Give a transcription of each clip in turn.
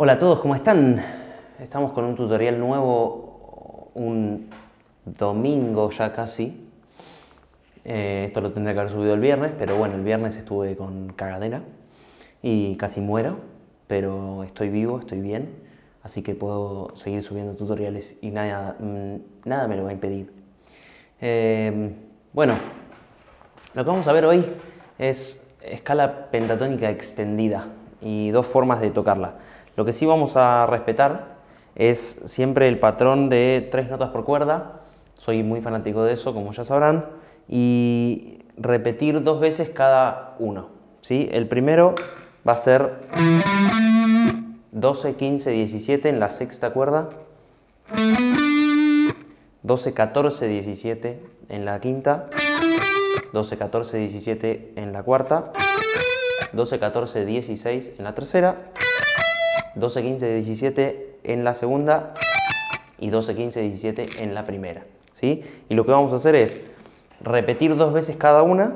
Hola a todos, ¿cómo están? Estamos con un tutorial nuevo, un domingo ya casi. Esto lo tendría que haber subido el viernes, pero bueno, el viernes estuve con cagadera y casi muero, pero estoy vivo, estoy bien, así que puedo seguir subiendo tutoriales y nada me lo va a impedir. Bueno, lo que vamos a ver hoy es escala pentatónica extendida y dos formas de tocarla. Lo que sí vamos a respetar es siempre el patrón de 3 notas por cuerda. Soy muy fanático de eso, como ya sabrán. Y repetir 2 veces cada uno, ¿sí? El primero va a ser 12, 15, 17 en la 6ª cuerda. 12, 14, 17 en la 5ª. 12, 14, 17 en la 4ª. 12, 14, 16 en la 3ª. 12, 15, 17 en la 2ª y 12, 15, 17 en la 1ª, ¿sí? Y lo que vamos a hacer es repetir 2 veces cada una.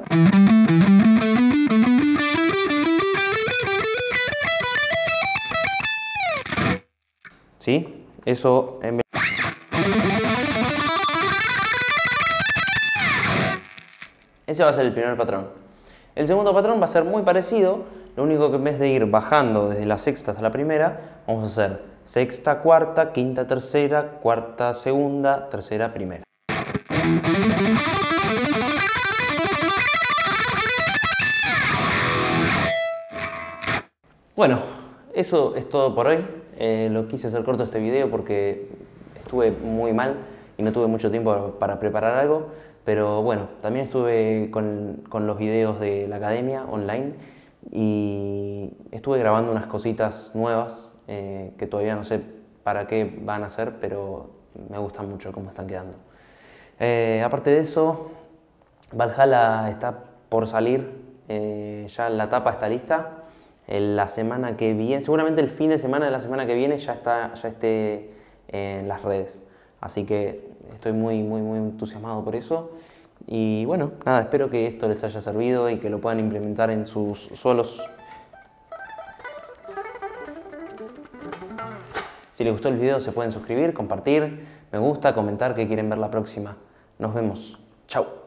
¿Sí? Eso en vez... Ese va a ser el primer patrón. El segundo patrón va a ser muy parecido. Lo único que en vez de ir bajando desde la 6ª hasta la 1ª, vamos a hacer 6ª, 4ª, 5ª, 3ª, 4ª, 2ª, 3ª, 1ª. Bueno, eso es todo por hoy. Lo quise hacer corto este video porque estuve muy mal y no tuve mucho tiempo para preparar algo. Pero bueno, también estuve con los videos de la academia online. Y estuve grabando unas cositas nuevas que todavía no sé para qué van a ser, pero me gustan mucho cómo están quedando. Aparte de eso, Valhalla está por salir, ya la tapa está lista. La semana que viene, seguramente el fin de semana de la semana que viene ya esté en las redes. Así que estoy muy entusiasmado por eso. Y bueno, nada, espero que esto les haya servido y que lo puedan implementar en sus solos. Si les gustó el video se pueden suscribir, compartir, me gusta, comentar qué quieren ver la próxima. Nos vemos. Chau.